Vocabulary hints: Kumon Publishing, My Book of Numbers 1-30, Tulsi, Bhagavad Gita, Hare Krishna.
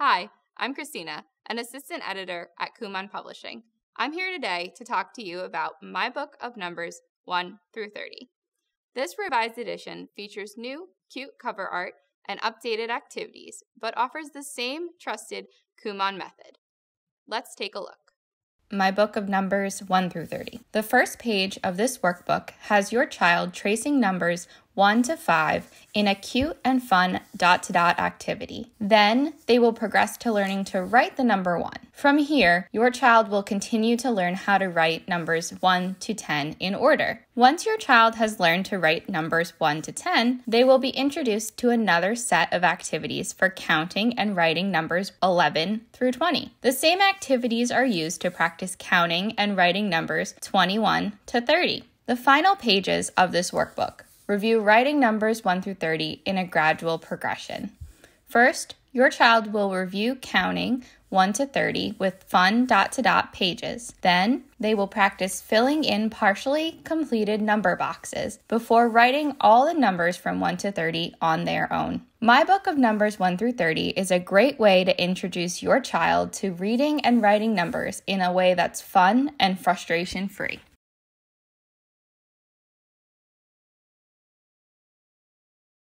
Hi, I'm Christina, an assistant editor at Kumon Publishing. I'm here today to talk to you about my book of numbers 1 through 30. This revised edition features new, cute cover art and updated activities, but offers the same trusted Kumon method. Let's take a look. My book of numbers 1 through 30. The first page of this workbook has your child tracing numbers 1 to 5 in a cute and fun dot-to-dot activity. Then they will progress to learning to write the number 1. From here, your child will continue to learn how to write numbers 1 to 10 in order. Once your child has learned to write numbers 1 to 10, they will be introduced to another set of activities for counting and writing numbers 11 through 20. The same activities are used to practice counting and writing numbers 21 to 30. The final pages of this workbook review writing numbers 1 through 30 in a gradual progression. First, your child will review counting 1 to 30 with fun dot-to-dot pages. Then, they will practice filling in partially completed number boxes before writing all the numbers from 1 to 30 on their own. My book of numbers 1 through 30 is a great way to introduce your child to reading and writing numbers in a way that's fun and frustration-free.